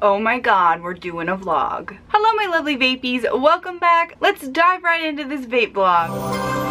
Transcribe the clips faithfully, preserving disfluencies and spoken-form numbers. Oh my god, we're doing a vlog. Hello my lovely vapies, welcome back. Let's dive right into this vape vlog.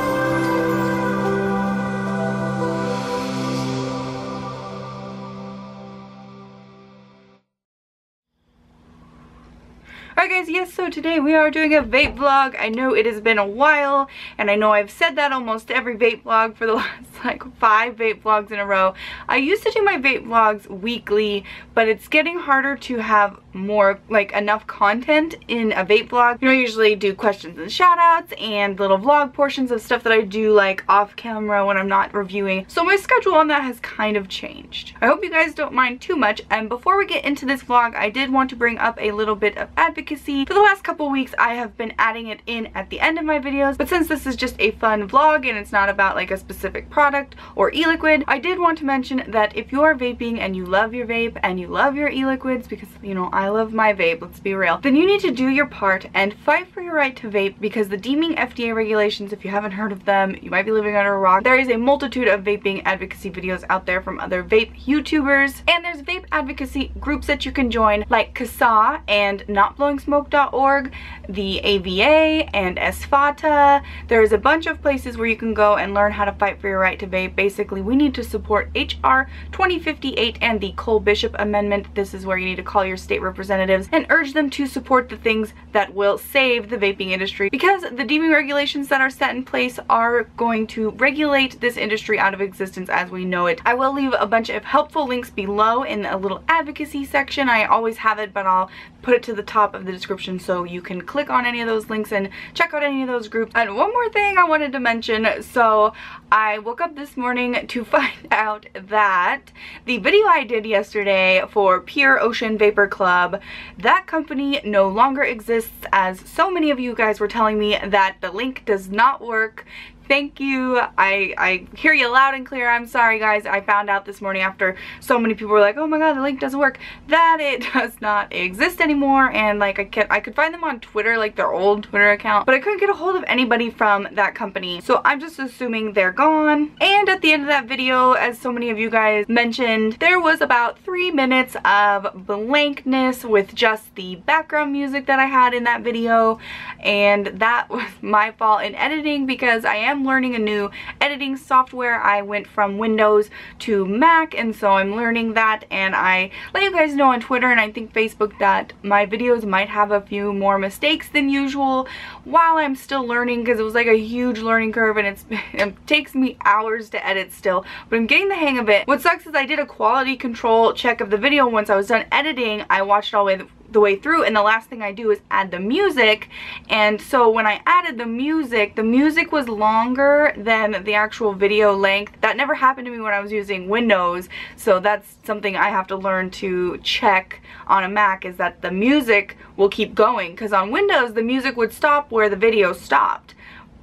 Alright guys, yes, so today we are doing a vape vlog. I know it has been a while, and I know I've said that almost every vape vlog for the last like five vape vlogs in a row. I used to do my vape vlogs weekly, but it's getting harder to have more, like, enough content in a vape vlog. You know, I usually do questions and shout outs and little vlog portions of stuff that I do like off camera when I'm not reviewing. So my schedule on that has kind of changed. I hope you guys don't mind too much, and before we get into this vlog, I did want to bring up a little bit of advocacy. For the last couple weeks I have been adding it in at the end of my videos, but since this is just a fun vlog and it's not about like a specific product or e-liquid, I did want to mention that if you are vaping and you love your vape and you love your e-liquids, because you know I love my vape, let's be real, then you need to do your part and fight for your right to vape, because the deeming F D A regulations, if you haven't heard of them, you might be living under a rock. There is a multitude of vaping advocacy videos out there from other vape YouTubers, and there's vape advocacy groups that you can join like Kasaa and Not Blowing Smoke dot org, the A V A, and S FATA. There's a bunch of places where you can go and learn how to fight for your right to vape. Basically, we need to support H R twenty fifty-eight and the Cole Bishop Amendment. This is where you need to call your state representatives and urge them to support the things that will save the vaping industry, because the deeming regulations that are set in place are going to regulate this industry out of existence as we know it. I will leave a bunch of helpful links below in a little advocacy section. I always have it, but I'll put it to the top of the description so you can click on any of those links and check out any of those groups. And one more thing I wanted to mention, so I woke up this morning to find out that the video I did yesterday for Pure Ocean Vapor Club, that company no longer exists, as so many of you guys were telling me that the link does not work. Thank you. I, I hear you loud and clear. I'm sorry guys. I found out this morning after so many people were like, oh my god, the link doesn't work, that it does not exist anymore. And like I kept, I could find them on Twitter, like their old Twitter account, but I couldn't get a hold of anybody from that company. So I'm just assuming they're gone. And at the end of that video, as so many of you guys mentioned, there was about three minutes of blankness with just the background music that I had in that video. And that was my fault in editing, because I am learning a new editing software. I went from Windows to Mac, and so I'm learning that, and I let you guys know on Twitter and I think Facebook that my videos might have a few more mistakes than usual while I'm still learning, because it was like a huge learning curve and it's, it takes me hours to edit still, but I'm getting the hang of it. What sucks is I did a quality control check of the video once I was done editing. I watched all the way the way through, and the last thing I do is add the music, and so when I added the music, the music was longer than the actual video length. That never happened to me when I was using Windows, so that's something I have to learn to check on a Mac, is that the music will keep going, because on Windows the music would stop where the video stopped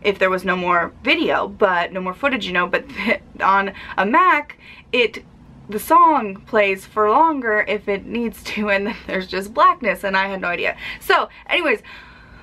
if there was no more video, but no more footage, you know, but on a Mac it the song plays for longer if it needs to, and then there's just blackness, and I had no idea. So anyways,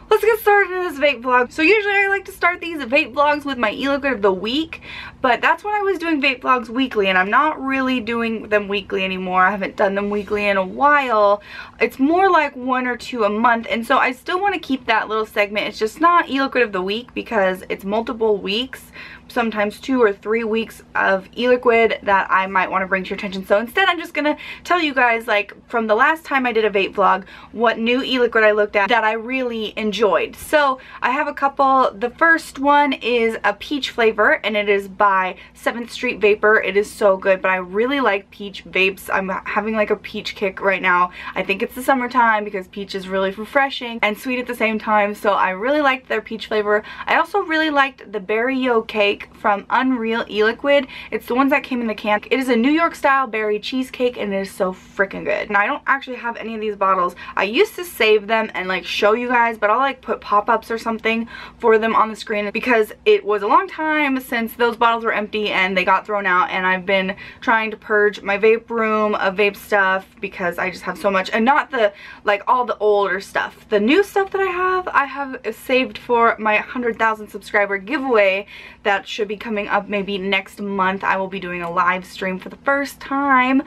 let's get started in this vape vlog. So usually I like to start these vape vlogs with my e-liquid of the week, but that's when I was doing vape vlogs weekly, and I'm not really doing them weekly anymore. I haven't done them weekly in a while. It's more like one or two a month, and so I still want to keep that little segment. It's just not e-liquid of the week, because it's multiple weeks, sometimes two or three weeks of e-liquid that I might want to bring to your attention. So instead I'm just gonna tell you guys, like, from the last time I did a vape vlog, what new e-liquid I looked at that I really enjoyed. So I have a couple. The first one is a peach flavor, and it is by seventh Street Vapor. It is so good, but I really like peach vapes. I'm having like a peach kick right now. I think it's the summertime, because peach is really refreshing and sweet at the same time, so I really liked their peach flavor. I also really liked the berry yo cake from Unreal eliquid. It's the ones that came in the can. It is a New York style berry cheesecake, and it is so freaking good. Now I don't actually have any of these bottles. I used to save them and like show you guys, but I'll like put pop-ups or something for them on the screen, because it was a long time since those bottles were empty and they got thrown out, and I've been trying to purge my vape room of vape stuff, because I just have so much, and not the like all the older stuff. The new stuff that I have, I have saved for my one hundred thousand subscriber giveaway that should be coming up maybe next month. I will be doing a live stream for the first time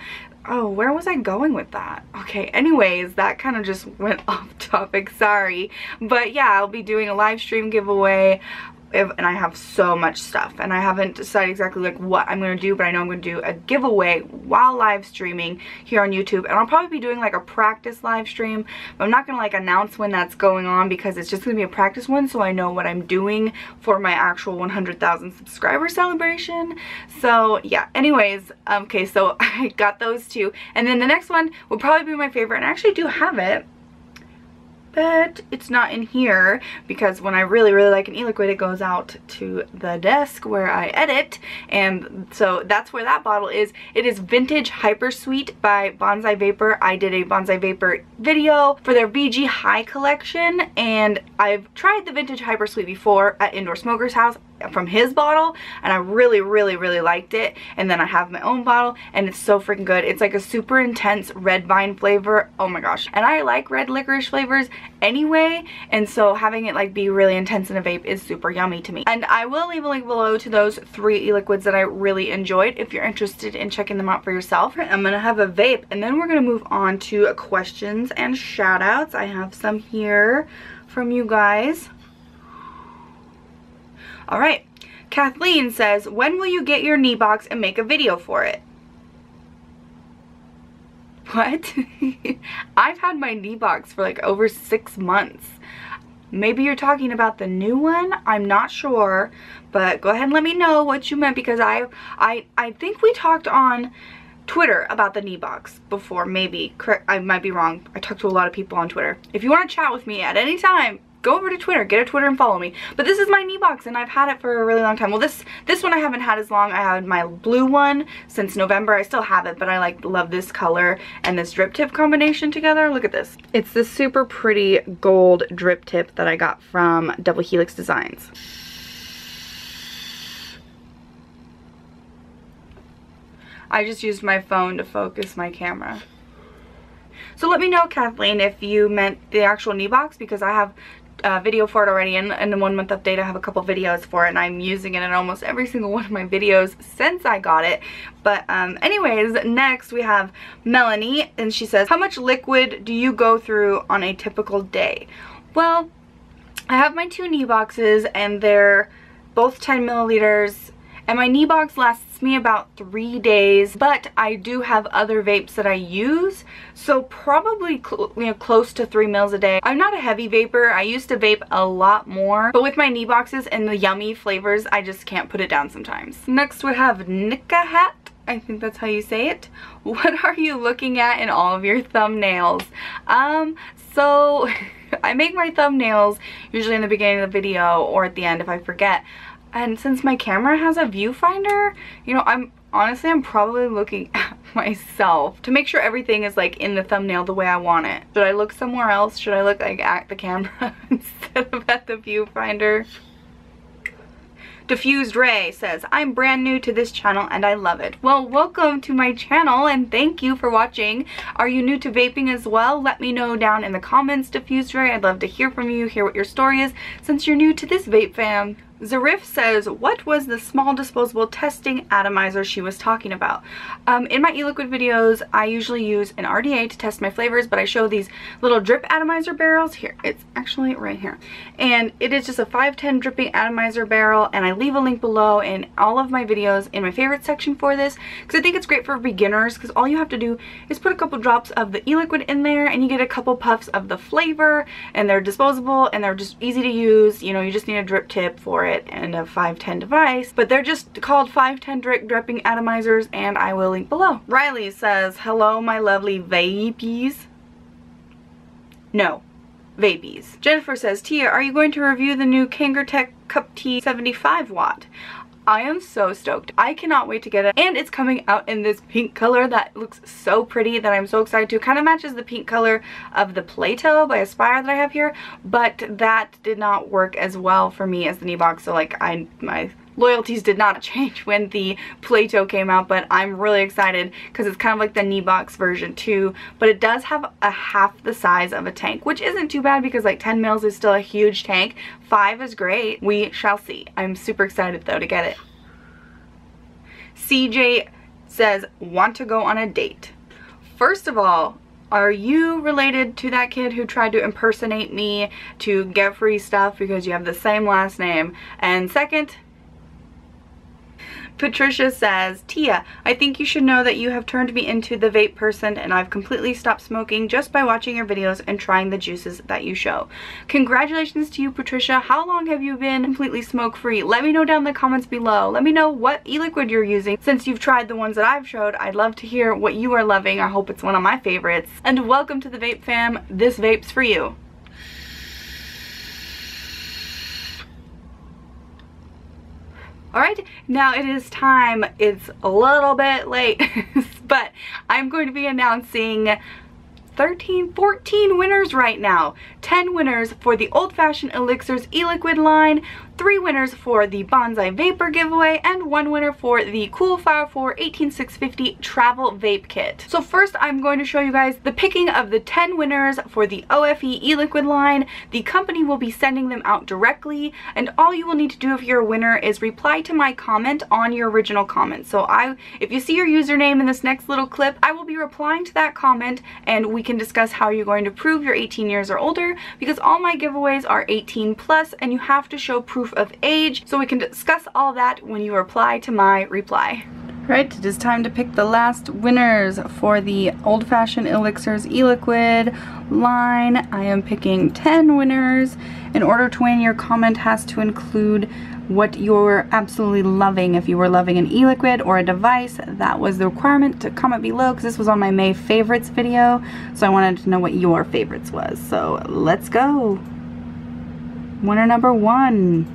Oh, where was I going with that? Okay, anyways, that kind of just went off topic, sorry. But yeah, I'll be doing a live stream giveaway, if, and I have so much stuff. And I haven't decided exactly like what I'm going to do, but I know I'm going to do a giveaway while live streaming here on YouTube. And I'll probably be doing like a practice live stream, but I'm not going to like announce when that's going on because it's just going to be a practice one so I know what I'm doing for my actual one hundred thousand subscriber celebration. So yeah, anyways, um, okay, so I got those two. And then the next one will probably be my favorite, and I actually do have it. But it's not in here because when I really really like an e-liquid, it goes out to the desk where I edit, and so that's where that bottle is. It is Vintage Hyper Sweet by Banzai Vapor. I did a Banzai Vapor video for their B G High collection, and I've tried the Vintage Hyper Sweet before at Indoor Smoker's House from his bottle, and I really really really liked it. And then I have my own bottle, and it's so freaking good. It's like a super intense red vine flavor, oh my gosh, and I like red licorice flavors anyway, and so having it like be really intense in a vape is super yummy to me. And I will leave a link below to those three e-liquids that I really enjoyed if you're interested in checking them out for yourself. I'm gonna have a vape, and then we're gonna move on to questions and shout outs. I have some here from you guys. All right, Kathleen says, when will you get your NEBOX and make a video for it? What? I've had my NEBOX for like over six months. Maybe you're talking about the new one, I'm not sure, but go ahead and let me know what you meant, because I, I, I think we talked on Twitter about the NEBOX before, maybe. Correct, I might be wrong. I talked to a lot of people on Twitter. If you want to chat with me at any time, go over to Twitter, get a Twitter and follow me. But this is my NEBOX, and I've had it for a really long time. Well, this this one I haven't had as long. I had my blue one since November. I still have it, but I like love this color and this drip tip combination together. Look at this. It's this super pretty gold drip tip that I got from Double Helix Designs. I just used my phone to focus my camera. So let me know, Kathleen, if you meant the actual NEBOX, because I have Uh, video for it already, and in the one month update I have a couple videos for it, and I'm using it in almost every single one of my videos since I got it. But um, anyways, next we have Melanie, and she says, how much liquid do you go through on a typical day? Well, I have my two NEBOXes, and they're both ten milliliters, and my NEBOX lasts me about three days, but I do have other vapes that I use, so probably cl you know, close to three meals a day. I'm not a heavy vapor. I used to vape a lot more, but with my NEBOXes and the yummy flavors, I just can't put it down sometimes. Next we have Nika Hat, I think that's how you say it. What are you looking at in all of your thumbnails? Um, so I make my thumbnails usually in the beginning of the video or at the end if I forget. And since my camera has a viewfinder, you know, I'm honestly, I'm probably looking at myself to make sure everything is like in the thumbnail the way I want it. Should I look somewhere else? Should I look like at the camera instead of at the viewfinder? Diffused Ray says, I'm brand new to this channel and I love it. Well, welcome to my channel and thank you for watching. Are you new to vaping as well? Let me know down in the comments, Diffused Ray. I'd love to hear from you, hear what your story is since you're new to this vape fam. Zarif says, what was the small disposable testing atomizer she was talking about? Um, in my e-liquid videos, I usually use an R D A to test my flavors, but I show these little drip atomizer barrels. Here, it's actually right here. And it is just a five ten dripping atomizer barrel, and I leave a link below in all of my videos in my favorite section for this, because I think it's great for beginners, because all you have to do is put a couple drops of the e-liquid in there, and you get a couple puffs of the flavor, and they're disposable, and they're just easy to use. You know, you just need a drip tip for it and a five ten device, but they're just called five ten drip dripping atomizers, and I will link below. Riley says, hello my lovely vapies. No, vapies. Jennifer says, Tia, are you going to review the new Kangertech Cup T seventy-five watt? I am so stoked. I cannot wait to get it, and it's coming out in this pink color that looks so pretty that I'm so excited to. Kind of matches the pink color of the Playtoe by Aspire that I have here, but that did not work as well for me as the NEBOX, so like I, my loyalties did not change when the Playtoe came out, but I'm really excited because it's kind of like the NEBOX version too, but it does have a half the size of a tank, which isn't too bad because like ten mils is still a huge tank. Five is great. We shall see. I'm super excited though to get it. C J says, want to go on a date. First of all, are you related to that kid who tried to impersonate me to get free stuff because you have the same last name? And second, Patricia says, Tia, I think you should know that you have turned me into the vape person and I've completely stopped smoking just by watching your videos and trying the juices that you show. Congratulations to you, Patricia. How long have you been completely smoke free? Let me know down in the comments below. Let me know what e-liquid you're using since you've tried the ones that I've showed. I'd love to hear what you are loving. I hope it's one of my favorites. And welcome to the vape fam. This vape's for you. Alright, now it is time. It's a little bit late, but I'm going to be announcing thirteen, fourteen winners right now. ten winners for the Old Fashioned Elixirs e-liquid line, three winners for the Banzai Vapor giveaway, and one winner for the Cool Fire four eighteen six fifty Travel Vape Kit. So first I'm going to show you guys the picking of the ten winners for the O F E e-liquid line. The company will be sending them out directly, and all you will need to do if you're a winner is reply to my comment on your original comment. So I, if you see your username in this next little clip, I will be replying to that comment and we can discuss how you're going to prove you're eighteen years or older, because all my giveaways are eighteen plus and you have to show proof of age, so we can discuss all that when you reply to my reply. Alright, it is time to pick the last winners for the Old Fashioned Elixirs e-liquid line. I am picking ten winners. In order to win, your comment has to include what you're absolutely loving. If you were loving an e-liquid or a device, that was the requirement. To comment below, because this was on my May favorites video, so I wanted to know what your favorites was. So let's go. Winner number one.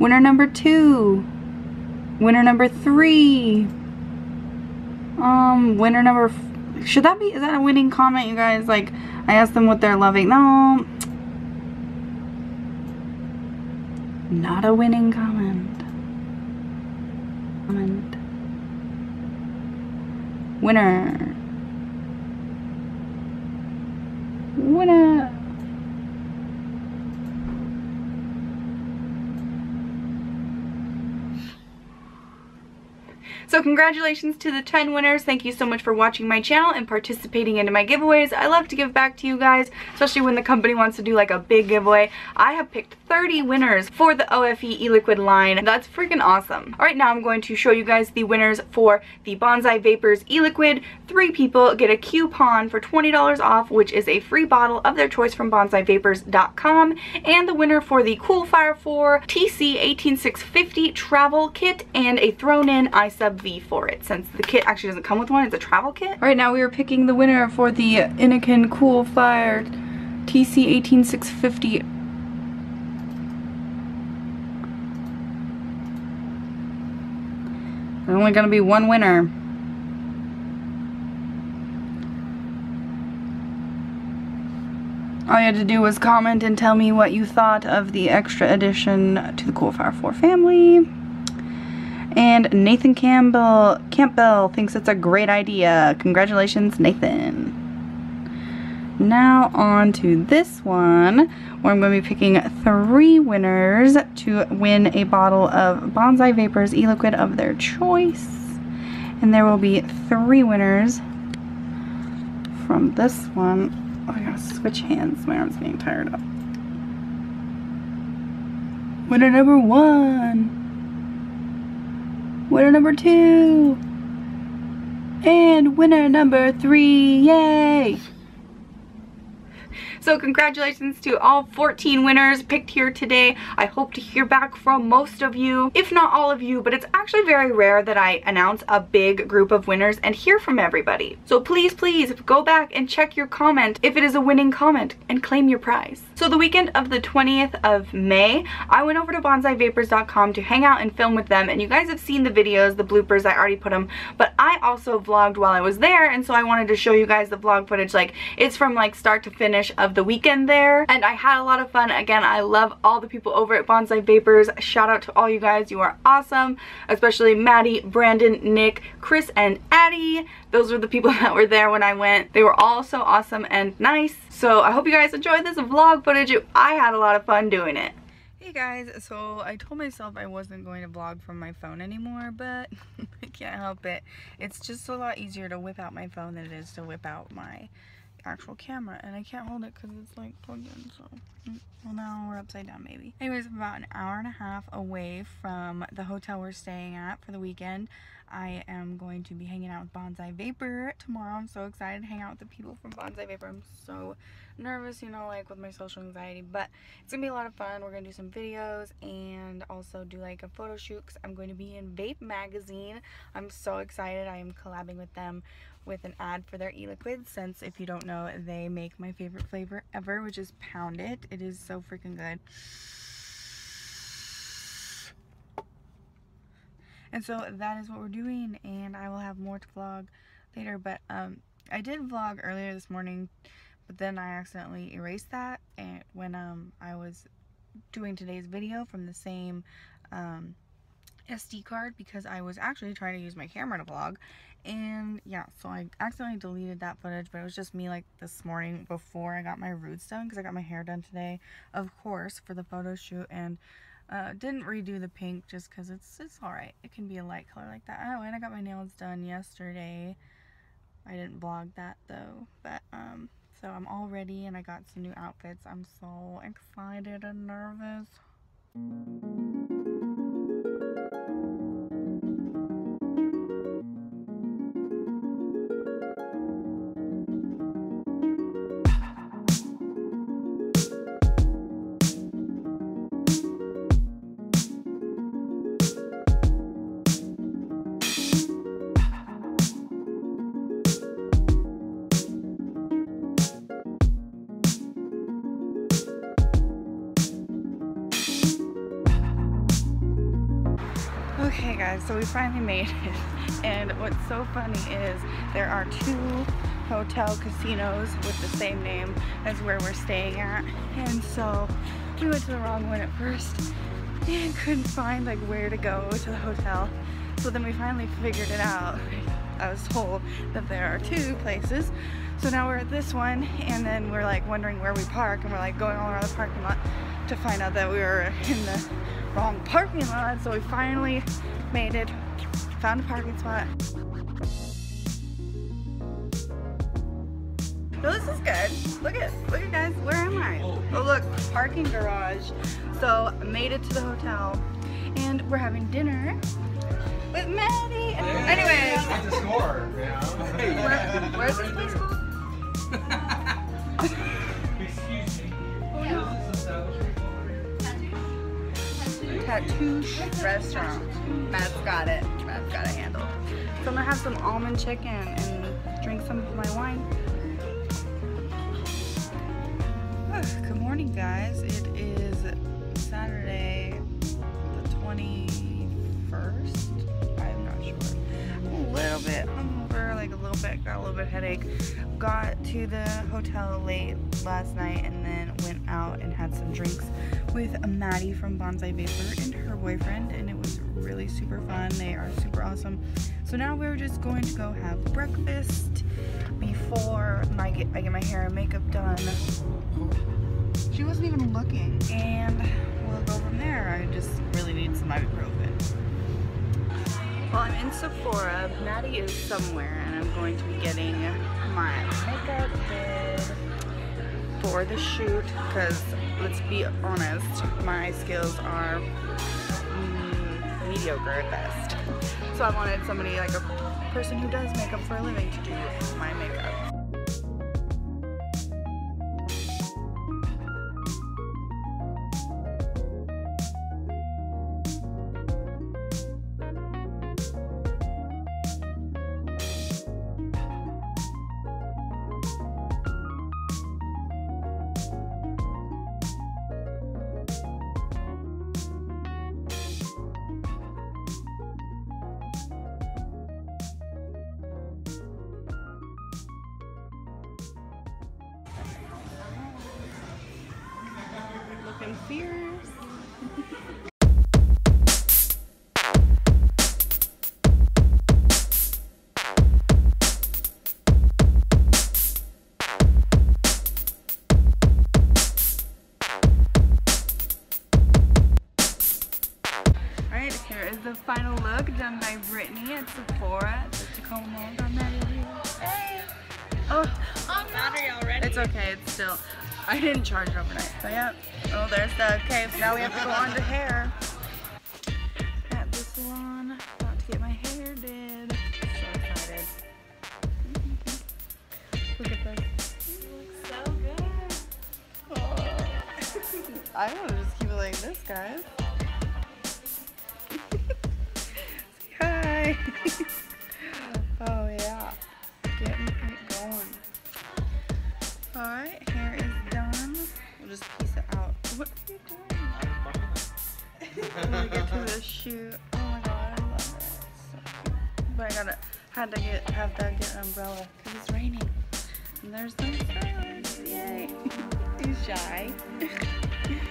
Winner number two. Winner number three. Um, winner number... F Should that be... Is that a winning comment, you guys? Like, I asked them what they're loving. No. Not a winning comment. Comment. Winner. Winner. So congratulations to the ten winners. Thank you so much for watching my channel and participating into my giveaways. I love to give back to you guys, especially when the company wants to do like a big giveaway. I have picked thirty winners for the O F E e-liquid line. That's freaking awesome. All right, now I'm going to show you guys the winners for the Banzai Vapors e-liquid. Three people get a coupon for twenty dollars off, which is a free bottle of their choice from banzai vapors dot com. And the winner for the Cool Fire four T C eighteen six fifty Travel Kit and a thrown-in iSub V for it, since the kit actually doesn't come with one, it's a travel kit. All right, now we are picking the winner for the Inokin Cool Fire T C eighteen six fifty. There's only gonna be one winner. All you had to do was comment and tell me what you thought of the extra addition to the Cool Fire four family. And Nathan Campbell Campbell thinks it's a great idea. Congratulations, Nathan. Now on to this one, where I'm going to be picking three winners to win a bottle of Banzai Vapors e-liquid of their choice. And there will be three winners from this one. Oh, I gotta switch hands. My arm's getting tired up. Winner number one. Winner number two, and winner number three, yay! So congratulations to all fourteen winners picked here today. I hope to hear back from most of you, if not all of you, but it's actually very rare that I announce a big group of winners and hear from everybody. So please, please go back and check your comment if it is a winning comment and claim your prize. So the weekend of the twentieth of May, I went over to banzai vapors dot com to hang out and film with them, and you guys have seen the videos, the bloopers, I already put them, but I also vlogged while I was there, and so I wanted to show you guys the vlog footage. Like, it's from like start to finish of the weekend there, and I had a lot of fun. Again, I love all the people over at Banzai Vapors. Shout out to all you guys, you are awesome, especially Maddie, Brandon, Nick, Chris, and Addie. Those were the people that were there when I went. They were all so awesome and nice. So I hope you guys enjoyed this vlog footage. I had a lot of fun doing it. Hey guys, so I told myself I wasn't going to vlog from my phone anymore, but I can't help it. It's just a lot easier to whip out my phone than it is to whip out my actual camera, and I can't hold it because it's like plugged in, so well now we're upside down maybe. Anyways, I'm about an hour and a half away from the hotel we're staying at for the weekend. I am going to be hanging out with Banzai Vapor tomorrow. I'm so excited to hang out with the people from Banzai Vapor. I'm so nervous, you know, like with my social anxiety, but it's gonna be a lot of fun. We're gonna do some videos and also do like a photo shoot because I'm going to be in Vape Magazine. I'm so excited. I am collabing with them with an ad for their e-liquid, since if you don't know, they make my favorite flavor ever, which is Pound It. It is so freaking good. And so that is what we're doing, and I will have more to vlog later, but um, I did vlog earlier this morning, but then I accidentally erased that and when um, I was doing today's video from the same um, S D card, because I was actually trying to use my camera to vlog. And yeah, so I accidentally deleted that footage, but it was just me like this morning before I got my roots done, because I got my hair done today, of course, for the photo shoot, and Uh, didn't redo the pink just because it's it's alright. It can be a light color like that. Oh, and I got my nails done yesterday. I didn't vlog that though. But um, so I'm all ready and I got some new outfits. I'm so excited and nervous. Okay guys, so we finally made it, and what's so funny is there are two hotel casinos with the same name as where we're staying at, and so we went to the wrong one at first and couldn't find like where to go to the hotel, so then we finally figured it out. I was told that there are two places, so now we're at this one, and then we're like wondering where we park, and we're like going all around the parking lot to find out that we were in the wrong parking lot. So we finally made it, found a parking spot. No, this is good. Look at, look at guys, where am I? Oh look, parking garage. So made it to the hotel, and we're having dinner with Maddie. Yeah. Anyway, that's the score. Yeah. Where, where's this place called? Excuse me. Who knows this establishment? Tattoo restaurant. Matt's got it. Matt's got it handled. So I'm gonna have some almond chicken and drink some of my wine. Oh, good morning, guys. It is Saturday, the twenty-first. I'm not sure. I'm a little bit hungover, like a little bit. Got a little bit of headache. Got to the hotel late last night, and then went out and had some drinks with Maddie from Banzai Vapor and her boyfriend, and it was really super fun. They are super awesome. So now we're just going to go have breakfast before my get, I get my hair and makeup done. She wasn't even looking, and we'll go from there. I just really need some ibuprofen. Well, I'm in Sephora. Maddie is somewhere, and I'm going to be getting my makeup did for the shoot, because let's be honest, my skills are mm, mediocre at best. So I wanted somebody like a person who does makeup for a living to do my makeup. Looking fierce. the final look done by Brittany at Sephora at the Tacoma Mall. Hey! Oh, I'm battery already. It's okay, it's still. I didn't charge it overnight. So yeah. Oh, there's the cave. Now we have to go on to hair. At the salon, about to get my hair did. So excited. Look at this. You look so good. Oh. I want to just keep it like this, guys. Hi. Oh yeah. Getting it going. Alright, hair is done. We'll just piece it out. What are you doing? I'm fucking up. We get to the shoot. Oh my god, I love it. So cute. But I gotta had to get have that get an umbrella because it's raining. And there's the sun. Yay. He's shy.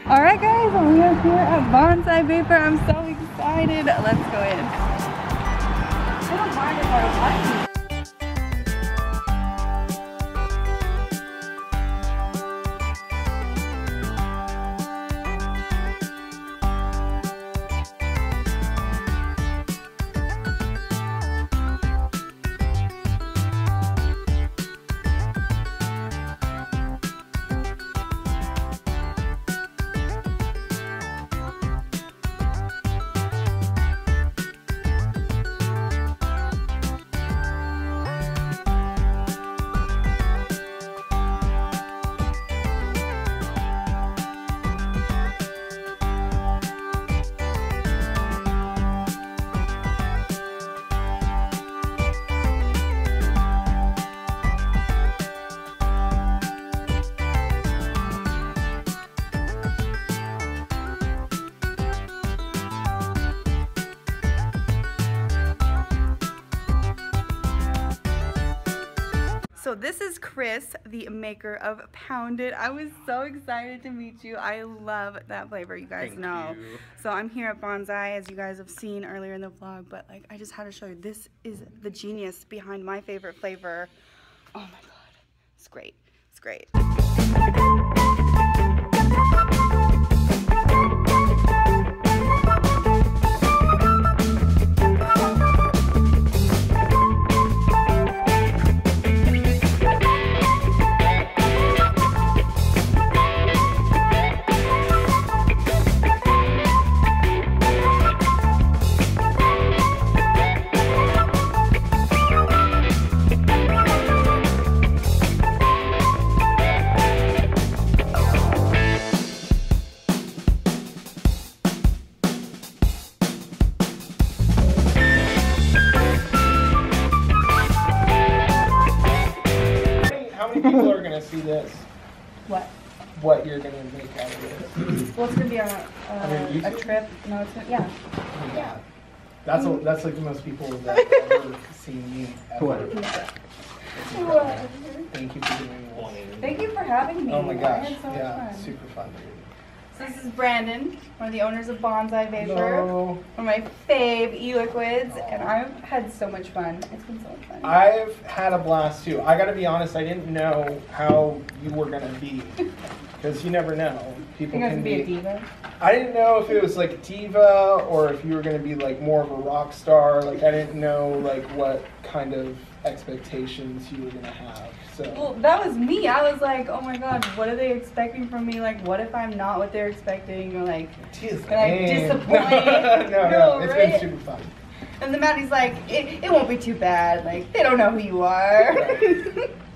Alright guys, we are here at Banzai Vapor. I'm so excited. Let's go in. I don't mind if I don't like it. So this is Chris, the maker of Pounded. I was so excited to meet you. I love that flavor, you guys Thank know. You. So I'm here at Banzai, as you guys have seen earlier in the vlog, but like I just had to show you, this is the genius behind my favorite flavor. Oh my God, it's great, it's great. This. What? What you're gonna make out of this? Well, it's gonna be a a, I mean, a trip. No, it's gonna, yeah, yeah. That's mm. a, that's like the most people that ever seen me. Ever. What? What? Thank you for doing this. Thank you for having me. Oh my gosh! I had so yeah, much fun. Super fun. So this is Brandon, one of the owners of Banzai Vapor, Hello. one of my fave e-liquids, oh. and I've had so much fun. It's been so much fun. I've had a blast too. I gotta be honest, I didn't know how you were gonna be, because you never know. People you can be, be a diva. I didn't know if it was like diva or if you were gonna be like more of a rock star. Like I didn't know like what kind of expectations you were gonna have. So. Well, that was me. I was like, oh my god, what are they expecting from me? Like, what if I'm not what they're expecting? Or like, can I disappoint? No, no, no, no, it's right? been super fun. And then Maddie's like, it, it won't be too bad. Like, they don't know who you are.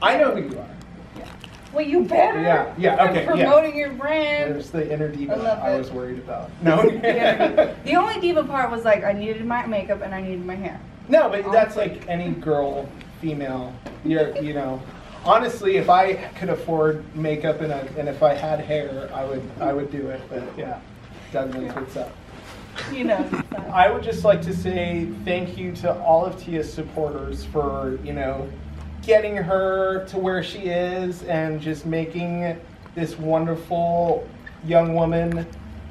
I know who you are. Yeah. Well, you better. Yeah, yeah, okay. You're promoting yeah. your brand. There's the inner diva I, I was worried about. No. the, the only diva part was like, I needed my makeup and I needed my hair. No, but Honestly. that's like any girl, female, you're, you know. Honestly, if I could afford makeup and, a, and if I had hair, I would I would do it. But yeah, Doug knows what's up. You know. I would just like to say thank you to all of Tia's supporters for you know getting her to where she is and just making this wonderful young woman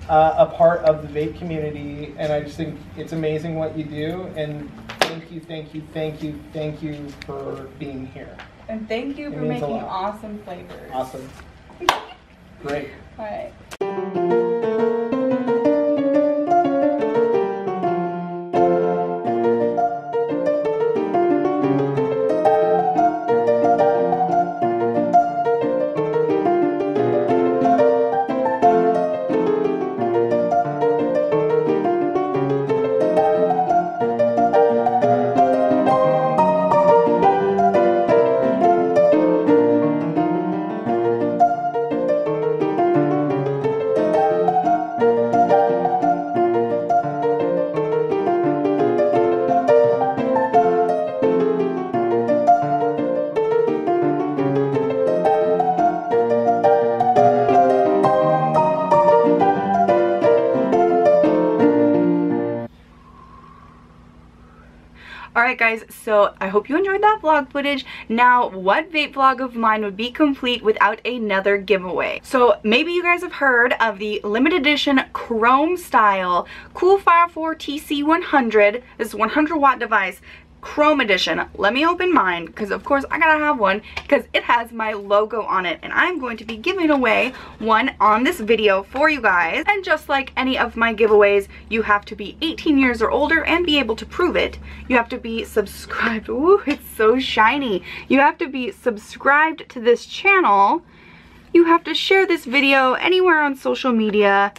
uh, a part of the vape community. And I just think it's amazing what you do. And thank you, thank you, thank you, thank you for being here. And thank you for making awesome flavors. Awesome. Great. All right. Alright guys, so I hope you enjoyed that vlog footage. Now, what vape vlog of mine would be complete without another giveaway? So maybe you guys have heard of the limited edition chrome style Cool Fire four T C one hundred, this one hundred watt device, chrome edition. Let me open mine, because of course I gotta have one, because it has my logo on it, and I'm going to be giving away one on this video for you guys. And just like any of my giveaways, you have to be eighteen years or older and be able to prove it. You have to be subscribed. Ooh, it's so shiny. You have to be subscribed to this channel. You have to share this video anywhere on social media,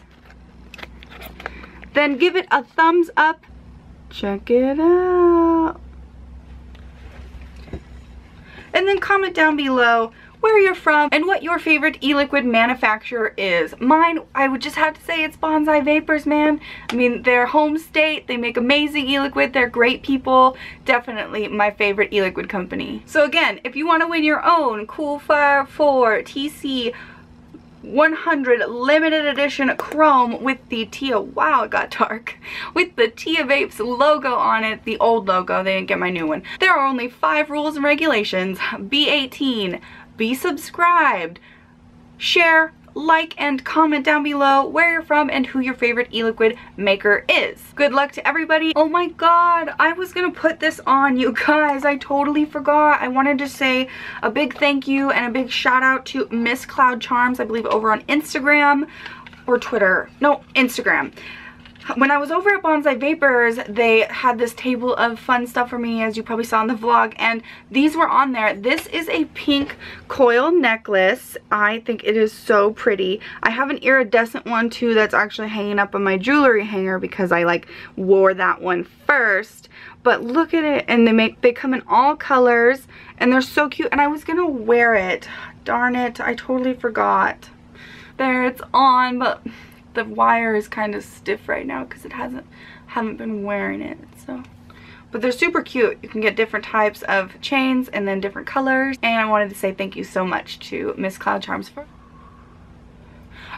then give it a thumbs up. Check it out. And then comment down below where you're from and what your favorite e-liquid manufacturer is. Mine, I would just have to say it's Banzai Vapors, man. I mean, they're home state, they make amazing e-liquid, they're great people. Definitely my favorite e-liquid company. So again, if you want to win your own Cool Fire four T C one hundred limited edition chrome with the Tia, wow it got dark, with the Tia Vapes logo on it, the old logo, they didn't get my new one. There are only five rules and regulations. Be eighteen, be subscribed, share, like, and comment down below where you're from and who your favorite e-liquid maker is. Good luck to everybody. Oh my god, I was gonna put this on, you guys. I totally forgot. I wanted to say a big thank you and a big shout out to Miss Cloud Charms, I believe over on Instagram or Twitter. No, Instagram. When I was over at Banzai Vapors, they had this table of fun stuff for me, as you probably saw in the vlog, and these were on there. This is a pink coil necklace. I think it is so pretty. I have an iridescent one too that's actually hanging up on my jewelry hanger because I like wore that one first. But look at it, and they make they come in all colors, and they're so cute, and I was gonna wear it. Darn it, I totally forgot. There, it's on, but the wire is kind of stiff right now because it hasn't haven't been wearing it. So, but they're super cute. You can get different types of chains and then different colors. And I wanted to say thank you so much to Miss Cloud Charms for.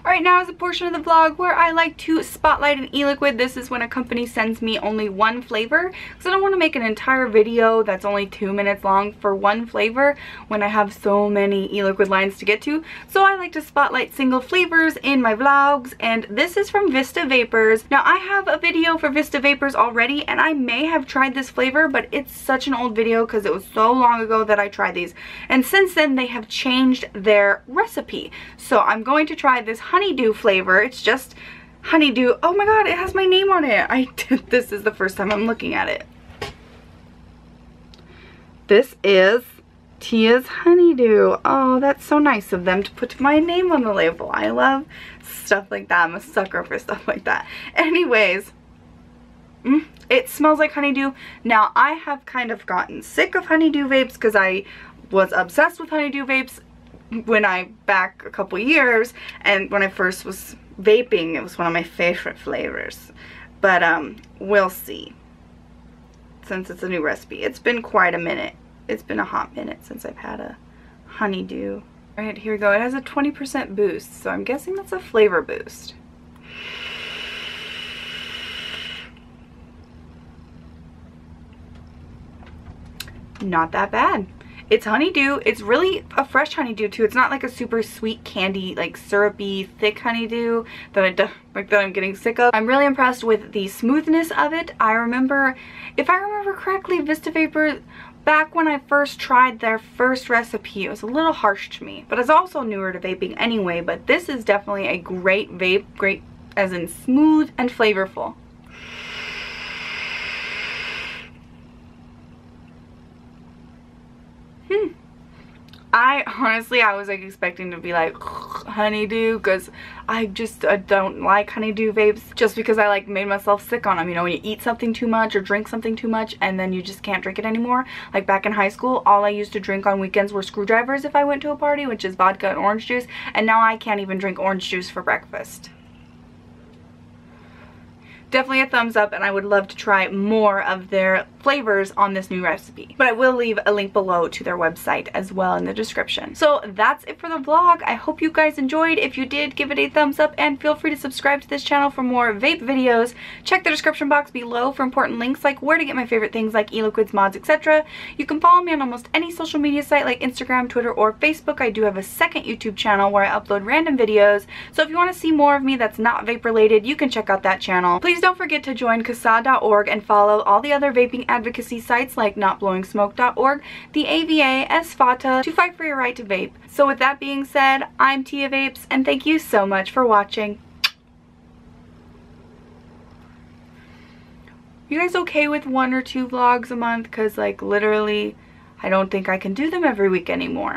Alright, now is a portion of the vlog where I like to spotlight an e-liquid. This is when a company sends me only one flavor, because I don't want to make an entire video that's only two minutes long for one flavor when I have so many e-liquid lines to get to. So I like to spotlight single flavors in my vlogs, and this is from Vista Vapors. Now I have a video for Vista Vapors already, and I may have tried this flavor, but it's such an old video because it was so long ago that I tried these. And since then they have changed their recipe. So I'm going to try this honeydew flavor. It's just honeydew. Oh my god, it has my name on it. I did this is the first time I'm looking at it. This is Tia's honeydew. Oh, that's so nice of them to put my name on the label. I love stuff like that. I'm a sucker for stuff like that. Anyways, it smells like honeydew. Now I have kind of gotten sick of honeydew vapes because I was obsessed with honeydew vapes when I back a couple years, and when I first was vaping, it was one of my favorite flavors. But um we'll see, since it's a new recipe. It's been quite a minute. It's been a hot minute since I've had a honeydew. All right, here we go. It has a twenty percent boost, so I'm guessing that's a flavor boost. Not that bad. It's honeydew. It's really a fresh honeydew too. It's not like a super sweet candy, like syrupy, thick honeydew that I do, like that I'm getting sick of. I'm really impressed with the smoothness of it. I remember, if I remember correctly, Vista Vapor, back when I first tried their first recipe, it was a little harsh to me. But it's also newer to vaping anyway. But this is definitely a great vape, great as in smooth and flavorful. I honestly, I was like expecting to be like honeydew, because I just I don't like honeydew vapes, just because I like made myself sick on them. You know, when you eat something too much or drink something too much and then you just can't drink it anymore. Like back in high school, all I used to drink on weekends were screwdrivers if I went to a party, which is vodka and orange juice, and now I can't even drink orange juice for breakfast. Definitely a thumbs up, and I would love to try more of their flavors on this new recipe. But I will leave a link below to their website as well in the description. So that's it for the vlog. I hope you guys enjoyed. If you did, give it a thumbs up and feel free to subscribe to this channel for more vape videos. Check the description box below for important links like where to get my favorite things like e-liquids, mods, et cetera. You can follow me on almost any social media site like Instagram, Twitter, or Facebook. I do have a second YouTube channel where I upload random videos, so if you want to see more of me that's not vape related, you can check out that channel. Please don't forget to join Kasaa dot org and follow all the other vaping advocacy sites like Not Blowing Smoke dot org, the A V A, S FATA, to fight for your right to vape. So with that being said, I'm Tia Vapes, and thank you so much for watching. You guys okay with one or two vlogs a month? Because like literally I don't think I can do them every week anymore.